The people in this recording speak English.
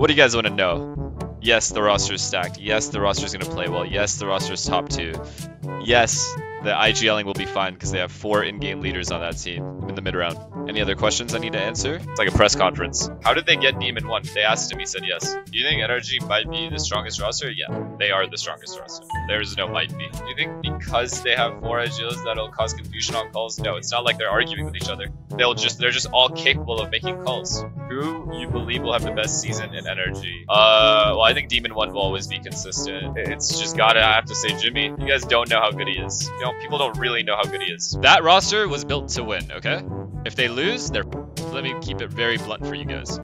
What do you guys want to know? Yes, the roster is stacked. Yes, the roster is going to play well. Yes, the roster is top 2. Yes, the IGLing will be fine because they have 4 in-game leaders on that team in the mid-round. Any other questions I need to answer? It's like a press conference. How did they get Demon1? They asked him, he said yes. Do you think NRG might be the strongest roster? Yeah, they are the strongest roster. There is no might be. Do you think because they have 4 IGLs that'll cause confusion on calls? No, it's not like they're arguing with each other. They're just all capable of making calls. Who you believe will have the best season in NRG? Well, I think Demon1 will always be consistent. It's just gotta, I have to say, Jimmy. You guys don't know how good he is. You know, people don't really know how good he is. That roster was built to win, okay? If they lose, they're... Let me keep it very blunt for you guys.